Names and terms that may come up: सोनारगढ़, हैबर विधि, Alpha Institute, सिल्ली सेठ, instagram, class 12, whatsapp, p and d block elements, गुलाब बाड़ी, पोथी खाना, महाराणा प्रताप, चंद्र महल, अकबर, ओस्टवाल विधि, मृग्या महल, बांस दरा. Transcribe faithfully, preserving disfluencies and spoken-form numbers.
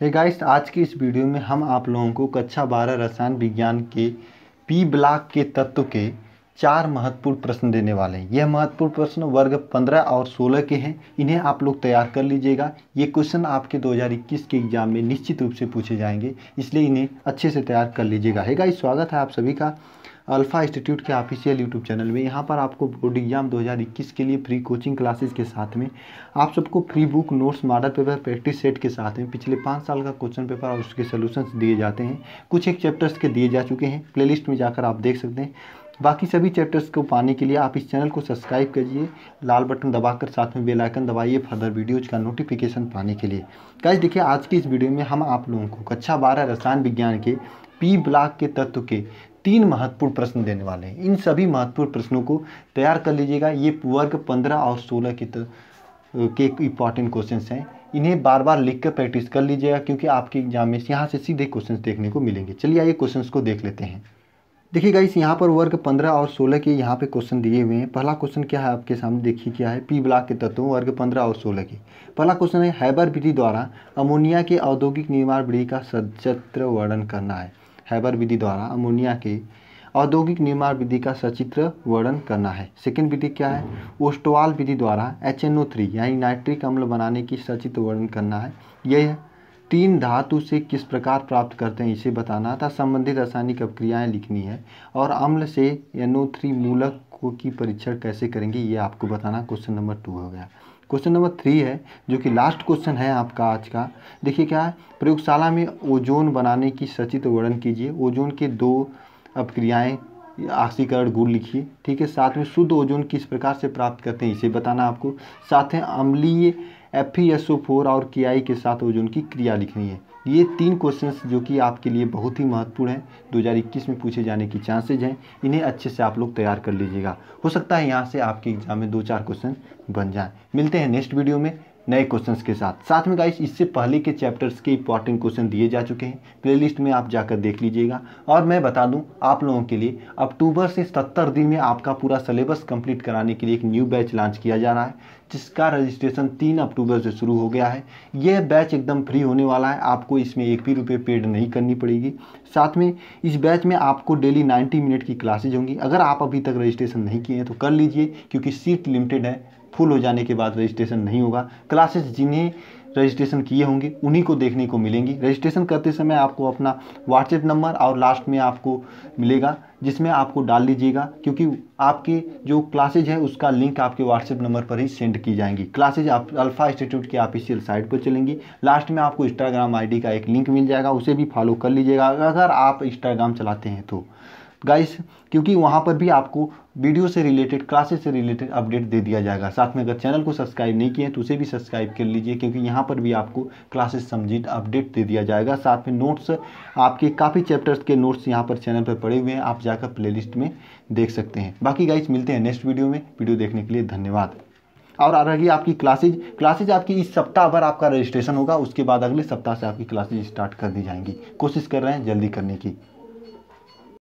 Hey guys, आज की इस वीडियो में हम आप लोगों को कक्षा बारह रसायन विज्ञान के पी ब्लॉक के तत्व के चार महत्वपूर्ण प्रश्न देने वाले हैं। यह महत्वपूर्ण प्रश्न वर्ग पंद्रह और सोलह के हैं। इन्हें आप लोग तैयार कर लीजिएगा। ये क्वेश्चन आपके दो हज़ार इक्कीस के एग्जाम में निश्चित रूप से पूछे जाएंगे, इसलिए इन्हें अच्छे से तैयार कर लीजिएगा। हे गाइस, स्वागत है आप सभी का अल्फा इंस्टीट्यूट के ऑफिशियल यूट्यूब चैनल में। यहाँ पर आपको बोर्ड एग्जाम दो हज़ार इक्कीस के लिए फ्री कोचिंग क्लासेस के साथ में आप सबको free book, notes, model paper, practice set के साथ में पिछले पाँच साल का क्वेश्चन पेपर और उसके सॉल्यूशंस दिए जाते हैं। कुछ एक चैप्टर्स के दिए जा चुके हैं, प्लेलिस्ट में जाकर आप देख सकते हैं। बाकी सभी चैप्टर्स को पाने के लिए आप इस चैनल को सब्सक्राइब करिए, लाल बटन दबाकर साथ में बेल आइकन दबाइए फर्दर वीडियोज़ का नोटिफिकेशन पाने के लिए। गाइस देखिए, आज की इस वीडियो में हम आप लोगों को कक्षा बारह रसायन विज्ञान के पी ब्लॉक के तत्व के तीन महत्वपूर्ण प्रश्न देने वाले हैं। इन सभी महत्वपूर्ण प्रश्नों को तैयार कर लीजिएगा। ये वर्ग पंद्रह और सोलह के के इंपॉर्टेंट क्वेश्चंस हैं। इन्हें बार बार लिखकर प्रैक्टिस कर लीजिएगा, क्योंकि आपके एग्जाम में यहाँ से सीधे क्वेश्चंस देखने को मिलेंगे। चलिए आइए क्वेश्चंस को देख लेते हैं। देखिए गाइस, यहाँ पर वर्ग पंद्रह और सोलह के यहाँ पे क्वेश्चन दिए हुए हैं। पहला क्वेश्चन क्या है आपके सामने, देखिए क्या है। पी ब्लॉक के तत्वों वर्ग पंद्रह और सोलह के पहला क्वेश्चन है, हैबर विधि द्वारा अमोनिया के औद्योगिक निर्माण विधि का सचित्र वर्णन करना है। हैबर विधि द्वारा अमोनिया के औद्योगिक निर्माण विधि का सचित्र वर्णन करना है। सेकेंड विधि क्या है, ओस्टवाल विधि द्वारा एच एन ओ थ्री यानी नाइट्रिक अम्ल बनाने की सचित्र वर्णन करना है। यह तीन धातु से किस प्रकार प्राप्त करते हैं इसे बताना था। संबंधित रासायनिक अभिक्रियाएं लिखनी है और अम्ल से एन ओ थ्री मूलक को की परीक्षण कैसे करेंगे ये आपको बताना। क्वेश्चन नंबर टू हो गया। क्वेश्चन नंबर थ्री है जो कि लास्ट क्वेश्चन है आपका आज का। देखिए क्या है, प्रयोगशाला में ओजोन बनाने की सचित्र वर्णन कीजिए। ओजोन के दो अभिक्रियाएँ ऑक्सीकरण गुण लिखिए, ठीक है। साथ में शुद्ध ओजोन किस प्रकार से प्राप्त करते हैं इसे बताना आपको। साथ में अम्लीय F E S O four और के आई के साथ ओजोन की क्रिया लिखनी है। ये तीन क्वेश्चंस जो कि आपके लिए बहुत ही महत्वपूर्ण हैं, दो हज़ार इक्कीस में पूछे जाने की चांसेज हैं। इन्हें अच्छे से आप लोग तैयार कर लीजिएगा। हो सकता है यहाँ से आपके एग्जाम में दो चार क्वेश्चन बन जाएं। मिलते हैं नेक्स्ट वीडियो में नए क्वेश्चंस के साथ। साथ में गाइस, इससे पहले के चैप्टर्स के इंपॉर्टेंट क्वेश्चन दिए जा चुके हैं, प्लेलिस्ट में आप जाकर देख लीजिएगा। और मैं बता दूं आप लोगों के लिए, अक्टूबर से सत्तर दिन में आपका पूरा सिलेबस कंप्लीट कराने के लिए एक न्यू बैच लॉन्च किया जा रहा है, जिसका रजिस्ट्रेशन तीन अक्टूबर से शुरू हो गया है। यह बैच एकदम फ्री होने वाला है, आपको इसमें एक भी रुपये पेड नहीं करनी पड़ेगी। साथ में इस बैच में आपको डेली नाइन्टी मिनट की क्लासेज होंगी। अगर आप अभी तक रजिस्ट्रेशन नहीं किए हैं तो कर लीजिए, क्योंकि सीट लिमिटेड है। फुल हो जाने के बाद रजिस्ट्रेशन नहीं होगा। क्लासेस जिन्हें रजिस्ट्रेशन किए होंगे उन्हीं को देखने को मिलेंगी। रजिस्ट्रेशन करते समय आपको अपना व्हाट्सएप नंबर और लास्ट में आपको मिलेगा, जिसमें आपको डाल लीजिएगा, क्योंकि आपके जो क्लासेज है उसका लिंक आपके व्हाट्सएप नंबर पर ही सेंड की जाएंगी। क्लासेज आप अल्फा इंस्टीट्यूट के ऑफिशियल साइट पर चलेंगी। लास्ट में आपको इंस्टाग्राम आईडी का एक लिंक मिल जाएगा, उसे भी फॉलो कर लीजिएगा अगर आप इंस्टाग्राम चलाते हैं तो गाइस, क्योंकि वहाँ पर भी आपको वीडियो से रिलेटेड, क्लासेस से रिलेटेड अपडेट दे दिया जाएगा। साथ में अगर चैनल को सब्सक्राइब नहीं किए तो उसे भी सब्सक्राइब कर लीजिए, क्योंकि यहाँ पर भी आपको क्लासेस समझित अपडेट दे दिया जाएगा। साथ में नोट्स, आपके काफ़ी चैप्टर्स के नोट्स यहाँ पर चैनल पर पड़े हुए हैं, आप जाकर प्लेलिस्ट में देख सकते हैं। बाकी गाइस, मिलते हैं नेक्स्ट वीडियो में। वीडियो देखने के लिए धन्यवाद। और आ रही आपकी क्लासेज क्लासेज आपकी इस सप्ताह भर आपका रजिस्ट्रेशन होगा, उसके बाद अगले सप्ताह से आपकी क्लासेज स्टार्ट कर दी जाएंगी। कोशिश कर रहे हैं जल्दी करने की।